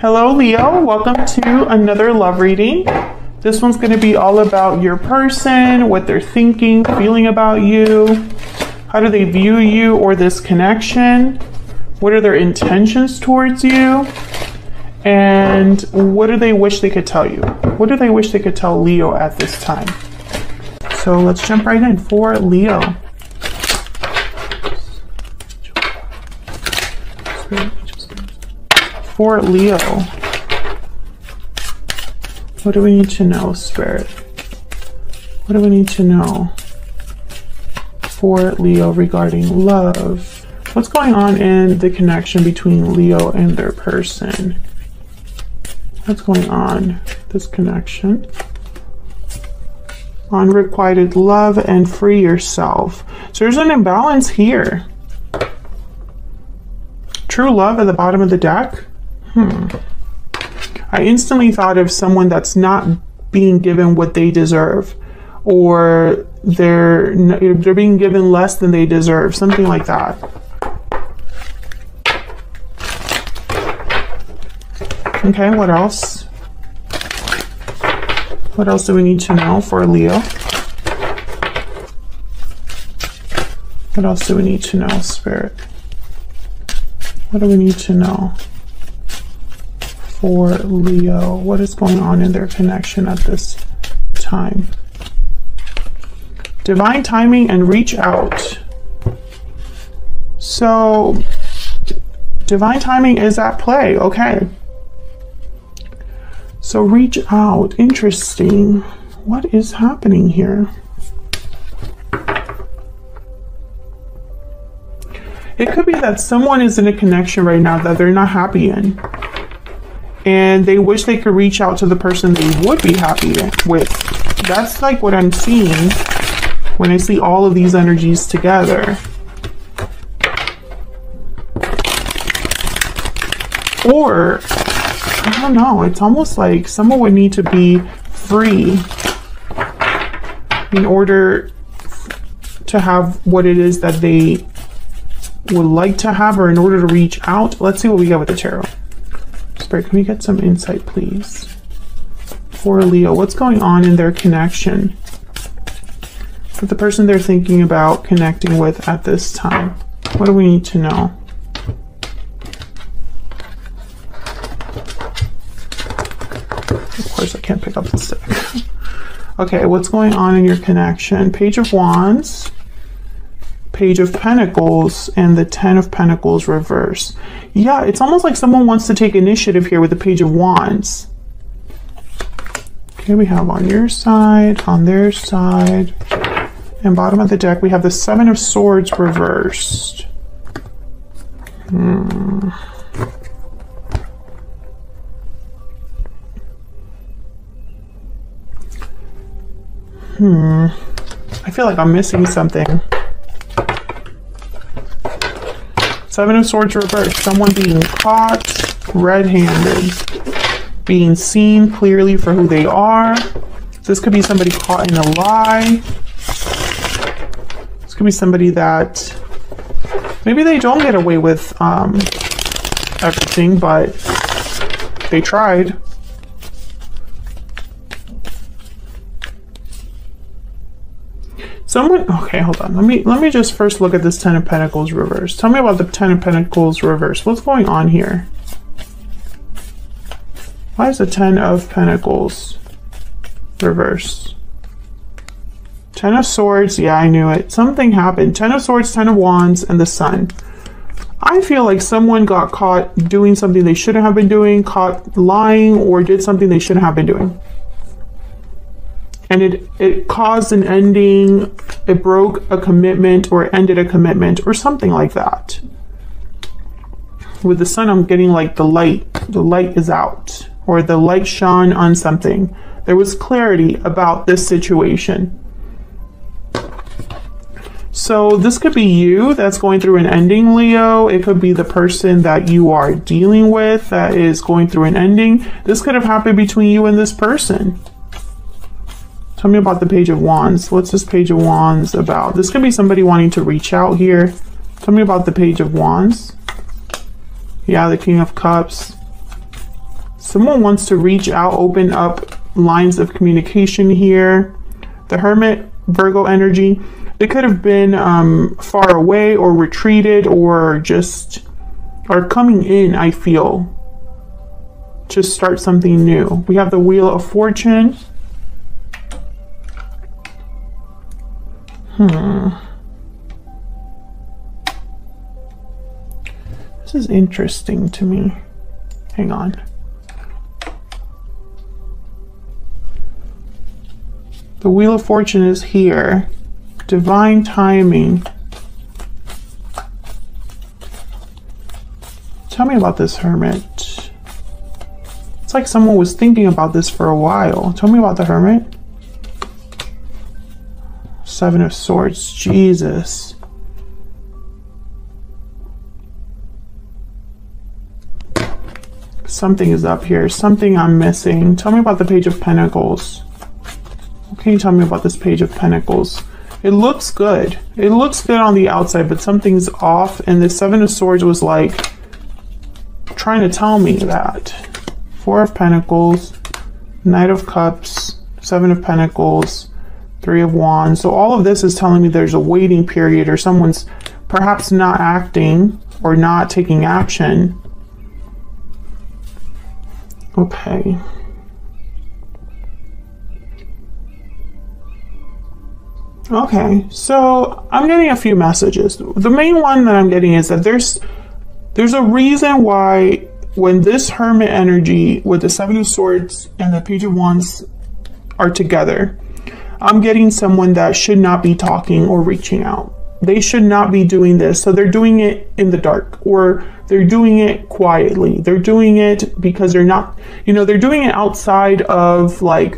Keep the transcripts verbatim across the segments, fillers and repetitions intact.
Hello Leo, welcome to another love reading. This one's going to be all about your person, what they're thinking, feeling about you. How do they view you or this connection? What are their intentions towards you? And what do they wish they could tell you? What do they wish they could tell Leo at this time? So let's jump right in for Leo. For Leo. What do we need to know, Spirit? What do we need to know for Leo regarding love? What's going on in the connection between Leo and their person? What's going on, this connection? Unrequited love and free yourself. So there's an imbalance here. True love at the bottom of the deck. Hmm. I instantly thought of someone that's not being given what they deserve, or they're they're being given less than they deserve, something like that. Okay, what else? What else do we need to know for Leo? What else do we need to know, Spirit? What do we need to know for Leo? What is going on in their connection at this time? Divine timing and reach out. So divine timing is at play. Okay. So reach out. Interesting. What is happening here? It could be that someone is in a connection right now that they're not happy in, and they wish they could reach out to the person they would be happy with. That's like what I'm seeing when I see all of these energies together. Or, I don't know, it's almost like someone would need to be free in order to have what it is that they would like to have, or in order to reach out. Let's see what we get with the tarot. Spirit, can we get some insight, please? For Leo, what's going on in their connection? For the person they're thinking about connecting with at this time, what do we need to know? Of course, I can't pick up the stick. Okay, what's going on in your connection? Page of Wands, Page of Pentacles, and the Ten of Pentacles reverse. Yeah, it's almost like someone wants to take initiative here with the Page of Wands. Okay, we have on your side, on their side, and bottom of the deck we have the Seven of Swords reversed. Hmm. Hmm. I feel like I'm missing something. Seven of Swords reversed. Someone being caught red-handed. Being seen clearly for who they are. This could be somebody caught in a lie. This could be somebody that maybe they don't get away with um, everything, but they tried. Someone, okay, hold on. Let me let me just first look at this Ten of Pentacles reverse. Tell me about the Ten of Pentacles reverse. What's going on here? Why is the Ten of Pentacles reverse? Ten of Swords, yeah, I knew it. Something happened. Ten of Swords, Ten of Wands, and the Sun. I feel like someone got caught doing something they shouldn't have been doing, caught lying, or did something they shouldn't have been doing. And it, it caused an ending, it broke a commitment or ended a commitment or something like that. With the Sun, I'm getting like the light, the light is out, or the light shone on something. There was clarity about this situation. So this could be you that's going through an ending, Leo. It could be the person that you are dealing with that is going through an ending. This could have happened between you and this person. Tell me about the Page of Wands. What's this Page of Wands about? This could be somebody wanting to reach out here. Tell me about the Page of Wands. Yeah, the King of Cups. Someone wants to reach out, open up lines of communication here. The Hermit, Virgo energy. They could have been um, far away or retreated or just are coming in, I feel, to start something new. We have the Wheel of Fortune. Hmm. This is interesting to me. Hang on. The Wheel of Fortune is here. Divine timing. Tell me about this, Hermit. It's like someone was thinking about this for a while. Tell me about the Hermit. Seven of Swords. Jesus. Something is up here. Something I'm missing. Tell me about the Page of Pentacles. Can you tell me about this Page of Pentacles? It looks good. It looks good on the outside, but something's off. And the Seven of Swords was like trying to tell me that. Four of Pentacles, Knight of Cups, Seven of Pentacles, Three of Wands. So all of this is telling me there's a waiting period, or someone's perhaps not acting or not taking action. Okay. Okay, so I'm getting a few messages. The main one that I'm getting is that there's there's a reason why when this Hermit energy with the Seven of Swords and the Page of Wands are together, I'm getting someone that should not be talking or reaching out. They should not be doing this. So they're doing it in the dark, or they're doing it quietly. They're doing it because they're not, you know, they're doing it outside of like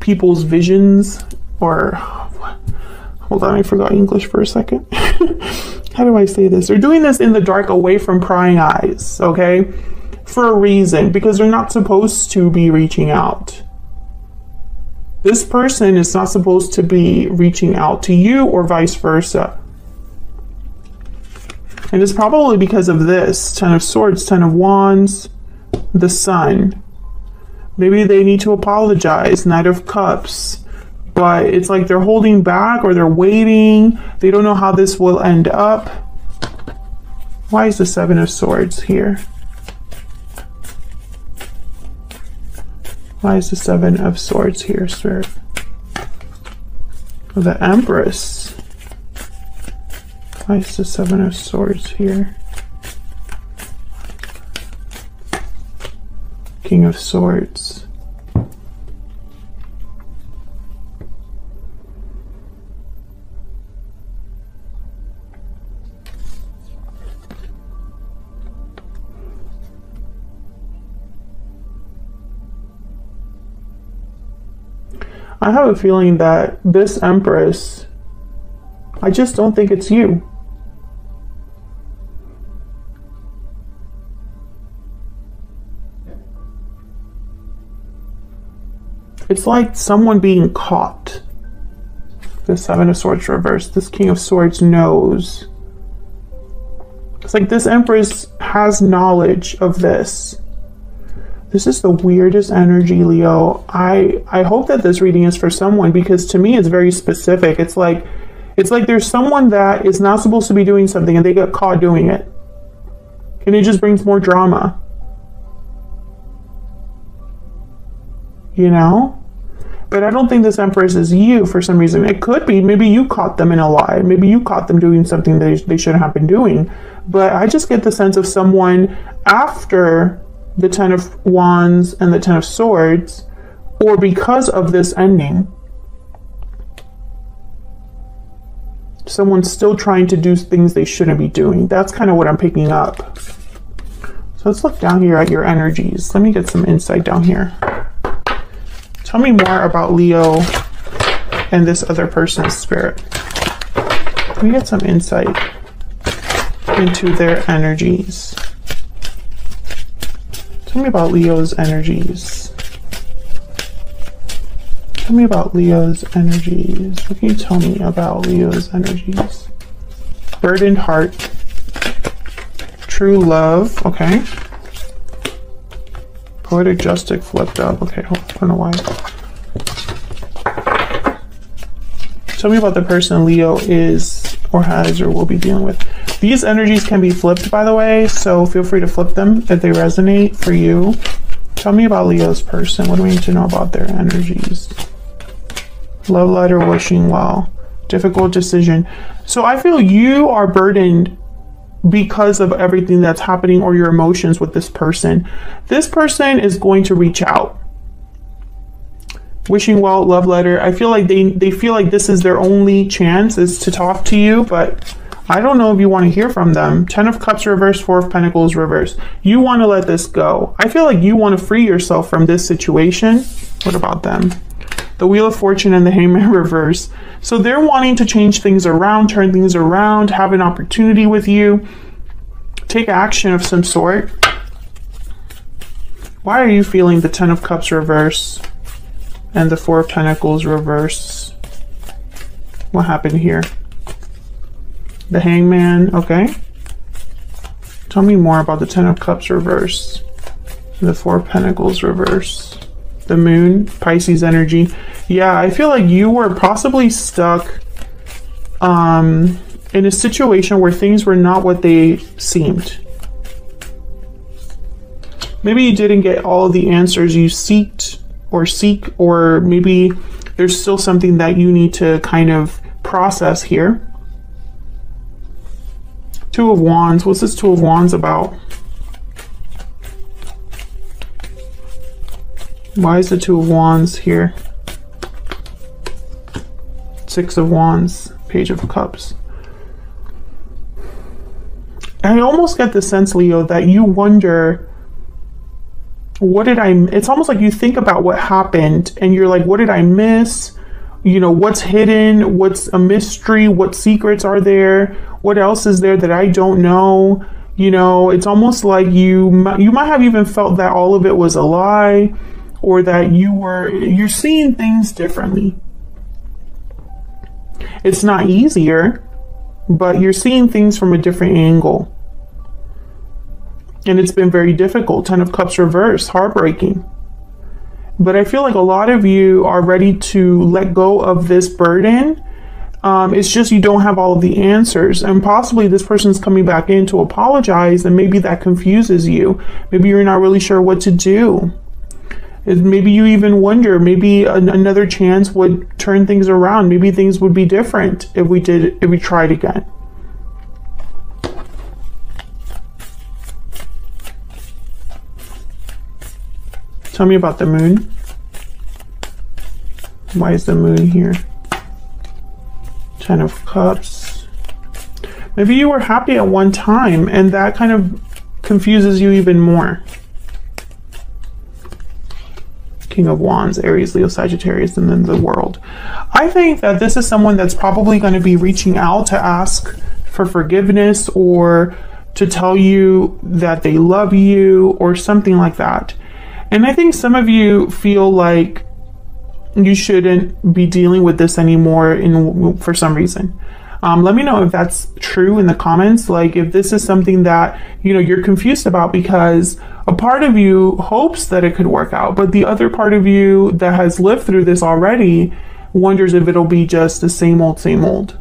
people's visions, or hold on, I forgot English for a second. How do I say this? They're doing this in the dark, away from prying eyes, okay? For a reason, because they're not supposed to be reaching out. This person is not supposed to be reaching out to you, or vice versa. And it's probably because of this. Ten of Swords, Ten of Wands, the Sun. Maybe they need to apologize, Knight of Cups. But it's like they're holding back, or they're waiting. They don't know how this will end up. Why is the Seven of Swords here? Why is the Seven of Swords here, Spirit? The Empress. Why is the Seven of Swords here? King of Swords. I have a feeling that this Empress, I just don't think it's you. It's like someone being caught. The Seven of Swords reversed. This King of Swords knows. It's like this Empress has knowledge of this. This is the weirdest energy, Leo. I, I hope that this reading is for someone, because to me it's very specific. It's like, it's like there's someone that is not supposed to be doing something and they get caught doing it. And it just brings more drama. You know? But I don't think this Empress is you for some reason. It could be. Maybe you caught them in a lie. Maybe you caught them doing something they, they shouldn't have been doing. But I just get the sense of someone after the Ten of Wands and the Ten of Swords, or because of this ending. Someone's still trying to do things they shouldn't be doing. That's kind of what I'm picking up. So let's look down here at your energies. Let me get some insight down here. Tell me more about Leo and this other person's, Spirit. Let me get some insight into their energies. Tell me about Leo's energies. Tell me about Leo's energies. What can you tell me about Leo's energies? Burdened heart. True love. Okay. Why did joystick flip down? Okay, hold on. I don't know why. Tell me about the person Leo is or has or will be dealing with. These energies can be flipped, by the way, so feel free to flip them if they resonate for you. Tell me about Leo's person. What do we need to know about their energies? Love letter, wishing well. Difficult decision. So I feel you are burdened because of everything that's happening or your emotions with this person. This person is going to reach out. Wishing well, love letter. I feel like they, they feel like this is their only chance is to talk to you, but I don't know if you want to hear from them. Ten of Cups reversed, Four of Pentacles reversed. You want to let this go. I feel like you want to free yourself from this situation. What about them? The Wheel of Fortune and the Hangman reversed. So they're wanting to change things around, turn things around, have an opportunity with you, take action of some sort. Why are you feeling the Ten of Cups reversed and the Four of Pentacles reversed? What happened here? The Hangman, okay. Tell me more about the Ten of Cups reverse, the Four of Pentacles reverse, the Moon, Pisces energy. Yeah, I feel like you were possibly stuck um, in a situation where things were not what they seemed. Maybe you didn't get all of the answers you seeked or seek, or maybe there's still something that you need to kind of process here. Two of Wands. What's this Two of Wands about? Why is the Two of Wands here? Six of Wands, Page of Cups. I almost get the sense, Leo, that you wonder, what did I, it's almost like you think about what happened and you're like, what did I miss? You know, what's hidden? What's a mystery? What secrets are there? What else is there that I don't know? You know, it's almost like you you might have even felt that all of it was a lie, or that you were, you're seeing things differently. It's not easier, but you're seeing things from a different angle. And it's been very difficult. Ten of Cups reversed, heartbreaking. But I feel like a lot of you are ready to let go of this burden. Um, it's just you don't have all of the answers, and possibly this person's coming back in to apologize, and maybe that confuses you. Maybe you're not really sure what to do. Maybe you even wonder, maybe an another chance would turn things around. Maybe things would be different if we did, if we tried again. Tell me about the Moon. Why is the Moon here? Ten of Cups. Maybe you were happy at one time and that kind of confuses you even more. King of Wands, Aries, Leo, Sagittarius, and then the World. I think that this is someone that's probably going to be reaching out to ask for forgiveness, or to tell you that they love you or something like that. And I think some of you feel like you shouldn't be dealing with this anymore in, for some reason. Um, let me know if that's true in the comments. Like, if this is something that, you know, you're confused about, because a part of you hopes that it could work out, but the other part of you that has lived through this already wonders if it'll be just the same old, same old.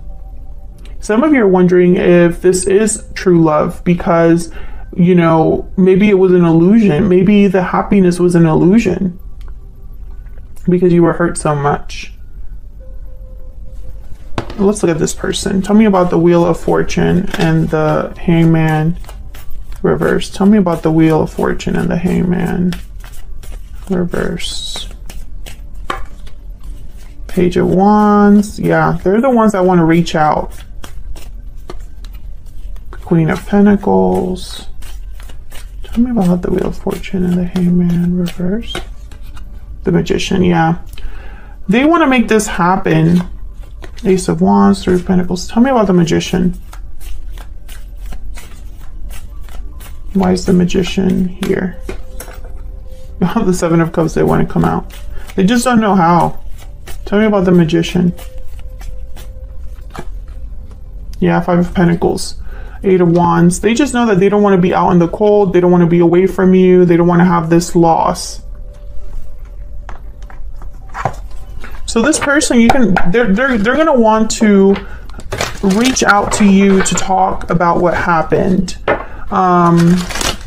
Some of you are wondering if this is true love, because, you know, maybe it was an illusion. Maybe the happiness was an illusion, because you were hurt so much. Let's look at this person. Tell me about the Wheel of Fortune and the Hangman reverse. Tell me about the Wheel of Fortune and the Hangman reverse. Page of Wands. Yeah, they're the ones that want to reach out. Queen of Pentacles. Tell me about the Wheel of Fortune and the Hangman reverse. The Magician, yeah. They want to make this happen. Ace of Wands, Three of Pentacles. Tell me about the Magician. Why is the Magician here? The Seven of Cups, they want to come out. They just don't know how. Tell me about the Magician. Yeah, Five of Pentacles. Eight of Wands. They just know that they don't want to be out in the cold. They don't want to be away from you. They don't want to have this loss. So this person, you can, they're, they're, they're going to want to reach out to you to talk about what happened. Um,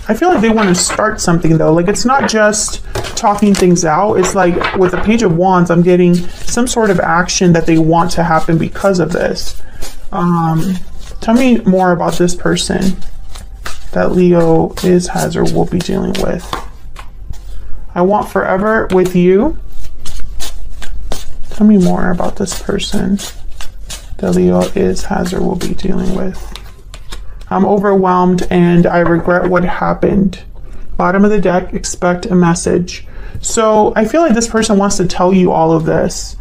I feel like they want to start something though. Like it's not just talking things out. It's like with the Page of Wands, I'm getting some sort of action that they want to happen because of this. Um, tell me more about this person that Leo is, has, or will be dealing with. I want forever with you. Tell me more about this person that Leo is, has, or will be dealing with. I'm overwhelmed and I regret what happened. Bottom of the deck, expect a message. So I feel like this person wants to tell you all of this.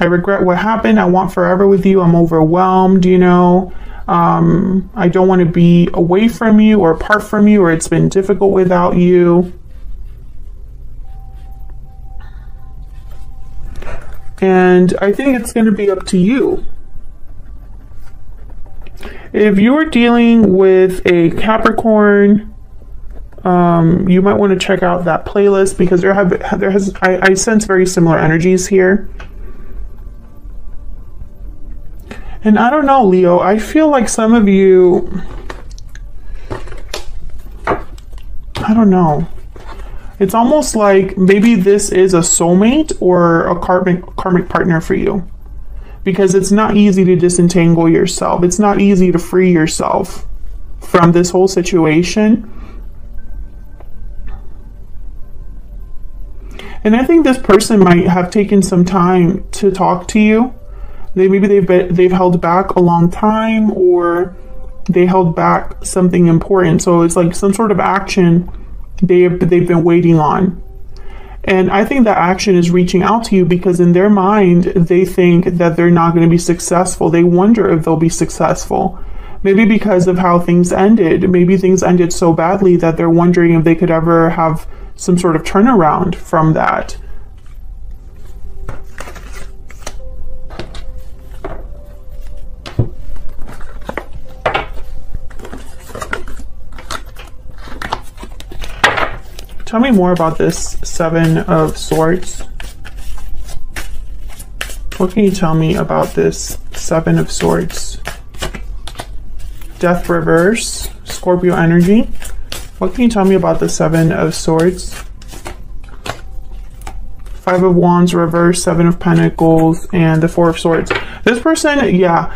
I regret what happened. I want forever with you. I'm overwhelmed, you know. Um, I don't want to be away from you or apart from you, or it's been difficult without you. And I think it's going to be up to you. If you're dealing with a Capricorn, um, you might want to check out that playlist because there have there has I, I sense very similar energies here. And I don't know, Leo, I feel like some of you, I don't know. It's almost like maybe this is a soulmate or a karmic karmic partner for you. Because it's not easy to disentangle yourself. It's not easy to free yourself from this whole situation. And I think this person might have taken some time to talk to you. They maybe they've been, they've held back a long time, or they held back something important. So it's like some sort of action they have, they've been waiting on. And I think that action is reaching out to you because in their mind, they think that they're not going to be successful. They wonder if they'll be successful. Maybe because of how things ended. Maybe things ended so badly that they're wondering if they could ever have some sort of turnaround from that. Tell me more about this Seven of Swords. What can you tell me about this Seven of Swords? Death reverse, Scorpio energy. What can you tell me about the Seven of Swords? Five of Wands reverse, Seven of Pentacles, and the Four of Swords. This person, yeah,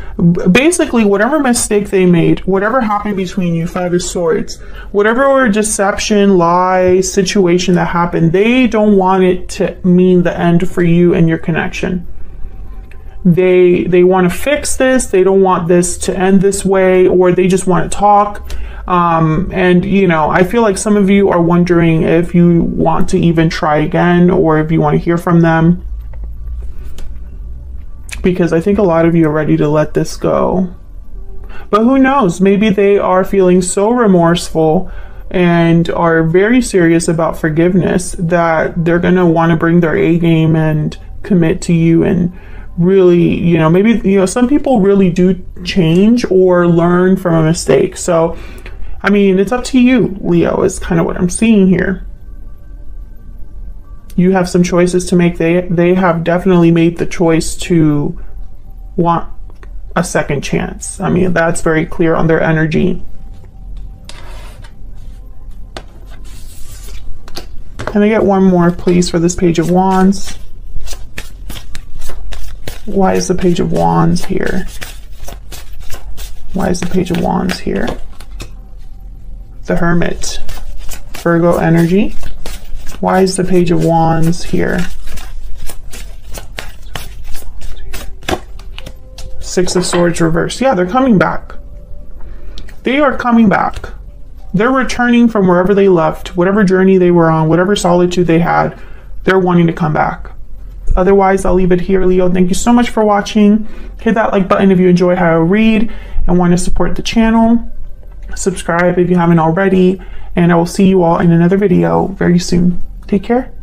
basically whatever mistake they made, whatever happened between you, Five of Swords, whatever deception, lie, situation that happened, they don't want it to mean the end for you and your connection. They, they want to fix this. They don't want this to end this way, or they just want to talk. Um, and, you know, I feel like some of you are wondering if you want to even try again or if you want to hear from them. Because I think a lot of you are ready to let this go. But who knows? Maybe they are feeling so remorseful and are very serious about forgiveness that they're going to want to bring their A game and commit to you and really, you know, maybe, you know, some people really do change or learn from a mistake. So, I mean, it's up to you, Leo, is kind of what I'm seeing here. You have some choices to make. They, they have definitely made the choice to want a second chance. I mean, that's very clear on their energy. Can I get one more, please, for this Page of Wands? Why is the Page of Wands here? Why is the Page of Wands here? The Hermit, Virgo energy. Why is the Page of Wands here? Six of Swords reversed. Yeah, they're coming back. They are coming back. They're returning from wherever they left, whatever journey they were on, whatever solitude they had, they're wanting to come back. Otherwise, I'll leave it here, Leo. Thank you so much for watching. Hit that like button if you enjoy how I read and want to support the channel. Subscribe if you haven't already. And I will see you all in another video very soon. Take care.